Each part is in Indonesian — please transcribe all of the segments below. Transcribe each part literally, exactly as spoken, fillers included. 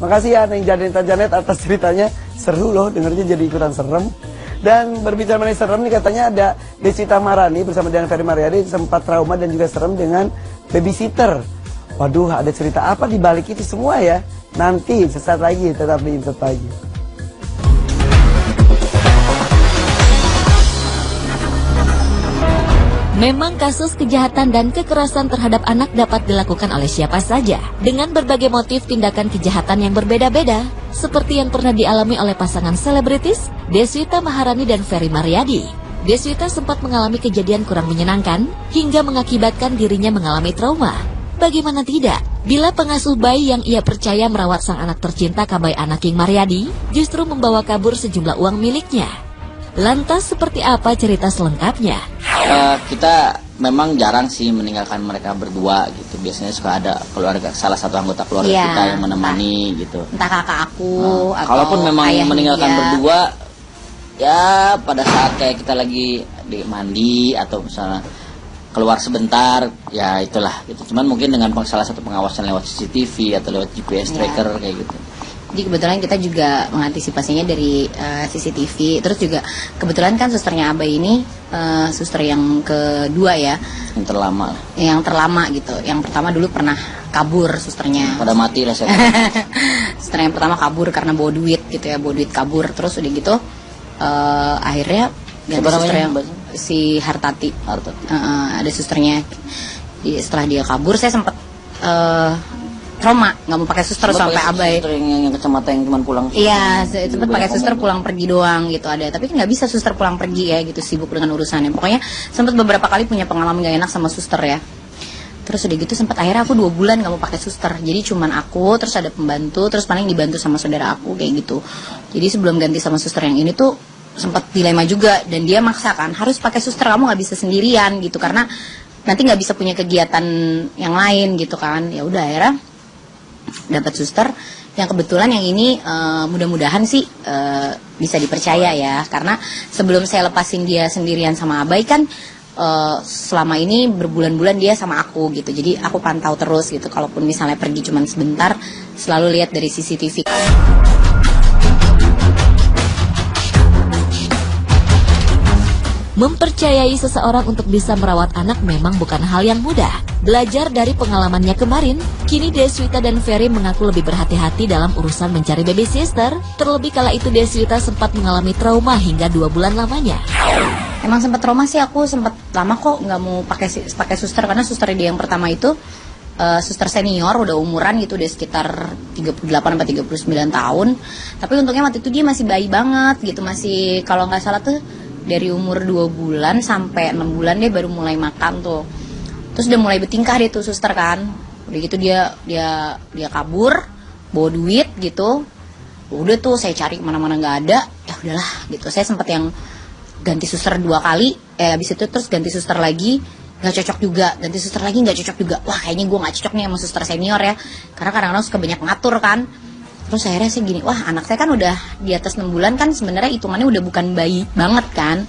Makasih ya Neng Janet Janet atas ceritanya. Seru loh, dengarnya jadi ikutan serem. Dan berbicara mengenai serem nih, katanya ada Deswita Maharani bersama dengan Ferry Maryadi sempat trauma dan juga serem dengan babysitter. Waduh, ada cerita apa di balik itu semua ya? Nanti sesaat lagi, tetap di Insert Pagi. Memang kasus kejahatan dan kekerasan terhadap anak dapat dilakukan oleh siapa saja dengan berbagai motif tindakan kejahatan yang berbeda-beda, seperti yang pernah dialami oleh pasangan selebritis Deswita Maharani dan Ferry Maryadi. Deswita sempat mengalami kejadian kurang menyenangkan hingga mengakibatkan dirinya mengalami trauma. Bagaimana tidak, bila pengasuh bayi yang ia percaya merawat sang anak tercinta Kabai Anaking Maryadi justru membawa kabur sejumlah uang miliknya. Lantas seperti apa cerita selengkapnya? Uh, kita memang jarang sih meninggalkan mereka berdua gitu. Biasanya suka ada keluarga, salah satu anggota keluarga ya, kita yang menemani entah, gitu. Entah kakak aku uh, atau kalaupun memang meninggalkan dia berdua, ya pada saat kayak kita lagi di mandi atau misalnya keluar sebentar, ya itulah gitu. Cuman mungkin dengan salah satu pengawasan lewat C C T V atau lewat G P S ya, tracker kayak gitu. Jadi kebetulan kita juga mengantisipasinya dari uh, C C T V. Terus juga kebetulan kan susternya Abai ini uh, suster yang kedua ya, yang terlama lah. Yang terlama gitu. Yang pertama dulu pernah kabur susternya. Pada mati lah saya. Suster yang pertama kabur karena bawa duit gitu ya, bawa duit kabur. Terus udah gitu uh, akhirnya ganti suster yang si Hartati. Hartati. Uh, ada susternya. Setelah dia kabur saya sempat uh, trauma, nggak mau pakai suster sampai Abai. Suster yang, yang kacamata yang cuma pulang. Iya, cepet pakai suster pulang pergi doang gitu ada. Tapi kan nggak bisa suster pulang pergi ya gitu, sibuk dengan urusannya. Pokoknya sempat beberapa kali punya pengalaman nggak enak sama suster ya. Terus udah gitu sempat akhirnya aku dua bulan nggak mau pakai suster. Jadi cuman aku, terus ada pembantu, terus paling dibantu sama saudara aku kayak gitu. Jadi sebelum ganti sama suster yang ini tuh sempat dilema juga, dan dia maksa kan harus pakai suster, kamu nggak bisa sendirian gitu karena nanti nggak bisa punya kegiatan yang lain gitu kan. Ya udah akhirnya dapat suster yang kebetulan yang ini uh, mudah-mudahan sih uh, bisa dipercaya ya, karena sebelum saya lepasin dia sendirian sama Abai kan uh, selama ini berbulan-bulan dia sama aku gitu, jadi aku pantau terus gitu, kalaupun misalnya pergi cuman sebentar selalu lihat dari C C T V. Mempercayai seseorang untuk bisa merawat anak memang bukan hal yang mudah. Belajar dari pengalamannya kemarin, kini Deswita dan Ferry mengaku lebih berhati-hati dalam urusan mencari baby sister. Terlebih kala itu Deswita sempat mengalami trauma hingga dua bulan lamanya. Emang sempat trauma sih, aku sempat lama kok nggak mau pakai pakai suster, karena suster dia yang pertama itu uh, suster senior, udah umuran gitu, udah sekitar tiga puluh delapan sampai tiga puluh sembilan tahun. Tapi untungnya waktu itu dia masih bayi banget gitu, masih kalau nggak salah tuh dari umur dua bulan sampai enam bulan dia baru mulai makan tuh. Terus udah mulai bertingkah dia tuh suster kan. Udah gitu dia dia dia kabur, bawa duit gitu. Udah tuh saya cari kemana-mana nggak ada. Ya udahlah gitu. Saya sempat yang ganti suster dua kali. Eh abis itu terus ganti suster lagi nggak cocok juga. Ganti suster lagi nggak cocok juga. Wah kayaknya gue nggak cocok nih sama suster senior ya. Karena kadang-kadang suka banyak ngatur kan. Terus akhirnya saya gini, wah anak saya kan udah di atas enam bulan kan, sebenarnya hitungannya udah bukan bayi banget kan.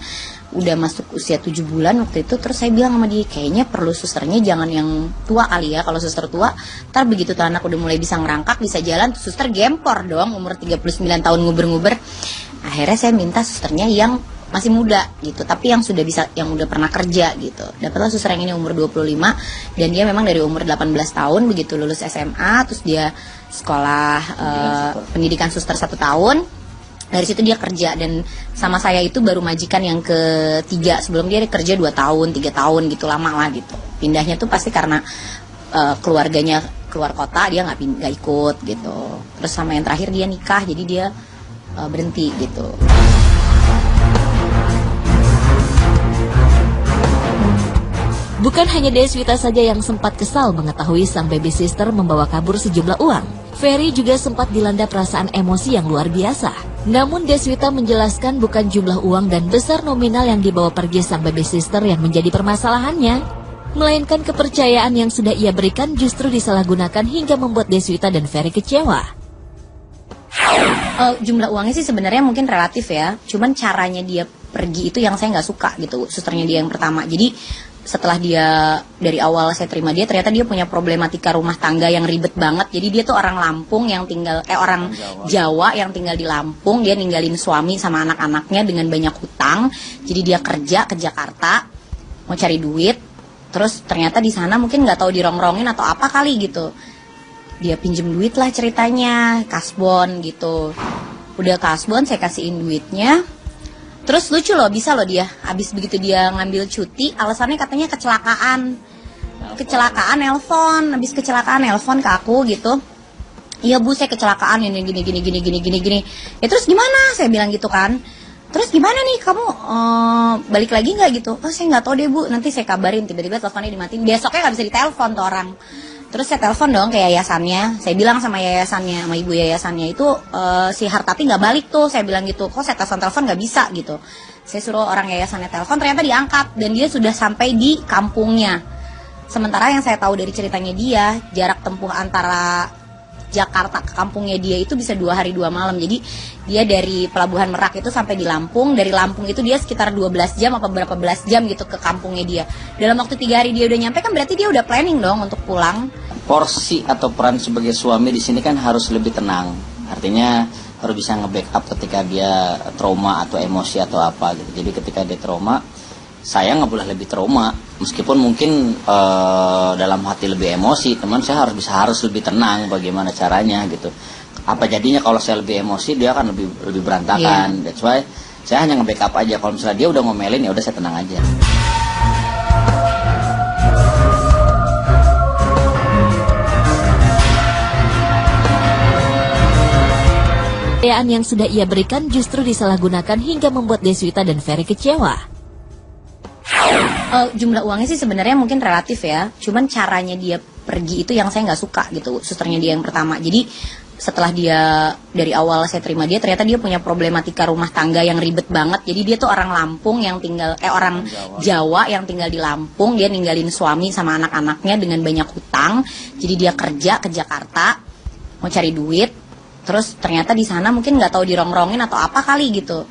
Udah masuk usia tujuh bulan waktu itu. Terus saya bilang sama dia, kayaknya perlu susternya jangan yang tua kali ya. Kalau suster tua, ntar begitu tuh anak udah mulai bisa ngerangkak, bisa jalan, suster gempor dong, umur tiga puluh sembilan tahun nguber-nguber. Akhirnya saya minta susternya yang masih muda gitu, tapi yang sudah bisa, yang udah pernah kerja gitu. Dapatlah suster yang ini umur dua puluh lima, dan dia memang dari umur delapan belas tahun, begitu lulus S M A, terus dia sekolah pendidikan, eh, pendidikan suster satu tahun. Dari situ dia kerja, dan sama saya itu baru majikan yang ketiga. Sebelum dia kerja dua tahun, tiga tahun gitu, lama lah gitu. Pindahnya tuh pasti karena uh, keluarganya keluar kota, dia nggak nggak ikut gitu. Terus sama yang terakhir dia nikah, jadi dia uh, berhenti gitu. Bukan hanya Deswita saja yang sempat kesal mengetahui sang baby sister membawa kabur sejumlah uang. Ferry juga sempat dilanda perasaan emosi yang luar biasa. Namun Deswita menjelaskan bukan jumlah uang dan besar nominal yang dibawa pergi sang baby sister yang menjadi permasalahannya, melainkan kepercayaan yang sudah ia berikan justru disalahgunakan hingga membuat Deswita dan Ferry kecewa. Uh, jumlah uangnya sih sebenarnya mungkin relatif ya, cuman caranya dia pergi itu yang saya nggak suka gitu, susternya dia yang pertama. Jadi setelah dia, dari awal saya terima dia, ternyata dia punya problematika rumah tangga yang ribet banget. Jadi dia tuh orang Lampung yang tinggal, eh orang Jawa, Jawa yang tinggal di Lampung. Dia ninggalin suami sama anak-anaknya dengan banyak hutang. Jadi dia kerja ke Jakarta, mau cari duit. Terus ternyata di sana mungkin nggak tahu dirongrongin atau apa kali gitu. Dia pinjem duit lah ceritanya, kasbon gitu. Udah kasbon, saya kasihin duitnya. Terus lucu loh, bisa loh dia, abis begitu dia ngambil cuti, alasannya katanya kecelakaan, kecelakaan nelpon, abis kecelakaan nelpon ke aku gitu. Iya bu, saya kecelakaan ini gini gini gini gini gini gini. Ya terus gimana? Saya bilang gitu kan. Terus gimana nih kamu uh, balik lagi nggak gitu? Oh saya nggak tahu deh bu, nanti saya kabarin. Tiba-tiba teleponnya dimatiin, besoknya nggak bisa ditelepon tuh orang. Terus saya telepon dong ke yayasannya, saya bilang sama yayasannya, sama ibu yayasannya itu uh, si Hartati nggak balik tuh, saya bilang gitu, kok saya telepon-telepon nggak bisa gitu. Saya suruh orang yayasannya telepon, ternyata diangkat dan dia sudah sampai di kampungnya. Sementara yang saya tahu dari ceritanya dia, jarak tempuh antara Jakarta ke kampungnya dia itu bisa dua hari dua malam. Jadi dia dari Pelabuhan Merak itu sampai di Lampung, dari Lampung itu dia sekitar dua belas jam apa berapa belas jam gitu ke kampungnya dia. Dalam waktu tiga hari dia udah nyampe, kan berarti dia udah planning dong untuk pulang. Porsi atau peran sebagai suami di sini kan harus lebih tenang, artinya harus bisa nge-backup ketika dia trauma atau emosi atau apa gitu. Jadi ketika dia trauma, saya nggak boleh lebih trauma, meskipun mungkin uh, dalam hati lebih emosi, teman saya harus bisa harus lebih tenang. Bagaimana caranya gitu? Apa jadinya kalau saya lebih emosi, dia akan lebih lebih berantakan. Yeah. That's why saya hanya nge-backup aja. Kalau misalnya dia udah ngomelin, ya udah saya tenang aja. Kepercayaan yang sudah ia berikan justru disalahgunakan hingga membuat Deswita dan Ferry kecewa. Uh, jumlah uangnya sih sebenarnya mungkin relatif ya, cuman caranya dia pergi itu yang saya nggak suka gitu, susternya dia yang pertama. Jadi setelah dia, dari awal saya terima dia, ternyata dia punya problematika rumah tangga yang ribet banget. Jadi dia tuh orang Lampung yang tinggal, eh orang Jawa, Jawa yang tinggal di Lampung. Dia ninggalin suami sama anak-anaknya dengan banyak hutang. Jadi dia kerja ke Jakarta, mau cari duit. Terus ternyata di sana mungkin nggak tahu dirongrongin atau apa kali gitu.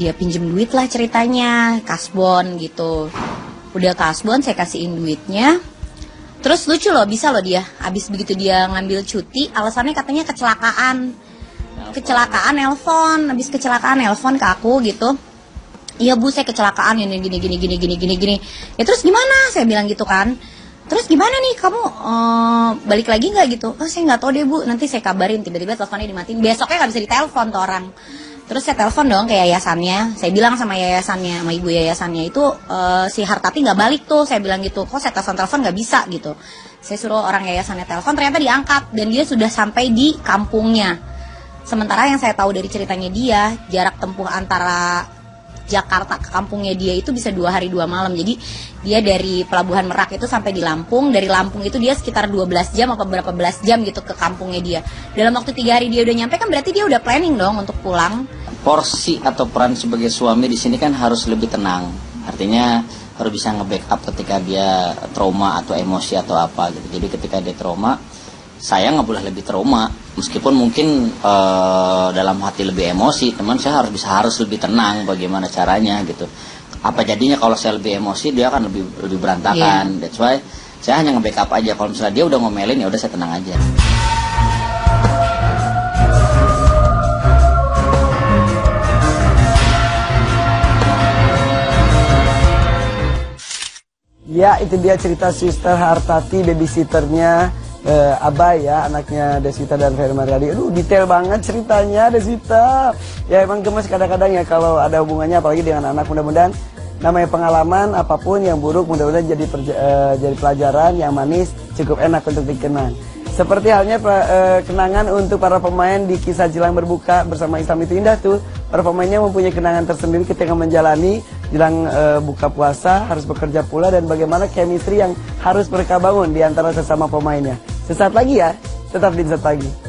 Dia pinjem duit lah ceritanya, kasbon gitu. Udah kasbon, saya kasihin duitnya. Terus lucu loh, bisa loh dia, abis begitu dia ngambil cuti, alasannya katanya kecelakaan, kecelakaan nelpon, abis kecelakaan nelpon ke aku gitu. Iya bu, saya kecelakaan ini gini gini gini gini gini gini. Ya terus gimana? Saya bilang gitu kan. Terus gimana nih kamu uh, balik lagi nggak gitu? Oh saya nggak tahu deh bu, nanti saya kabarin. Tiba-tiba teleponnya dimatiin, besoknya nggak bisa ditelepon tuh orang. Terus saya telepon dong ke yayasannya, saya bilang sama yayasannya, sama ibu yayasannya itu uh, si Hartati nggak balik tuh, saya bilang gitu, kok saya telepon-telepon nggak bisa gitu. Saya suruh orang yayasannya telepon, ternyata diangkat dan dia sudah sampai di kampungnya. Sementara yang saya tahu dari ceritanya dia, jarak tempuh antara Jakarta ke kampungnya dia itu bisa dua hari dua malam. Jadi dia dari Pelabuhan Merak itu sampai di Lampung, dari Lampung itu dia sekitar dua belas jam apa berapa belas jam gitu ke kampungnya dia. Dalam waktu tiga hari dia udah nyampe, kan berarti dia udah planning dong untuk pulang. Porsi atau peran sebagai suami di sini kan harus lebih tenang, artinya harus bisa nge-backup ketika dia trauma atau emosi atau apa gitu. Jadi ketika dia trauma, saya nggak boleh lebih trauma, meskipun mungkin uh, dalam hati lebih emosi, teman saya harus bisa harus lebih tenang. Bagaimana caranya gitu? Apa jadinya kalau saya lebih emosi, dia akan lebih lebih berantakan. Yeah. That's why saya hanya nge-backup aja. Kalau misalnya dia udah ngomelin, ya udah saya tenang aja. Ya itu dia cerita Suster Hartati, babysitternya Uh, Abai ya, anaknya Deswita dan Ferry Maryadi. Aduh, detail banget ceritanya Deswita. Ya emang gemes kadang-kadang ya kalau ada hubungannya, apalagi dengan anak. Mudah-mudahan namanya pengalaman apapun yang buruk, mudah-mudahan jadi uh, jadi pelajaran yang manis, cukup enak untuk dikenang. Seperti halnya uh, kenangan untuk para pemain di kisah Jelang Berbuka bersama Islam Itu Indah tuh. Para pemainnya mempunyai kenangan tersendiri ketika menjalani jelang uh, buka puasa, harus bekerja pula, dan bagaimana chemistry yang harus mereka bangun di antara sesama pemainnya. Sesaat lagi ya, tetap di Sesaat Pagi.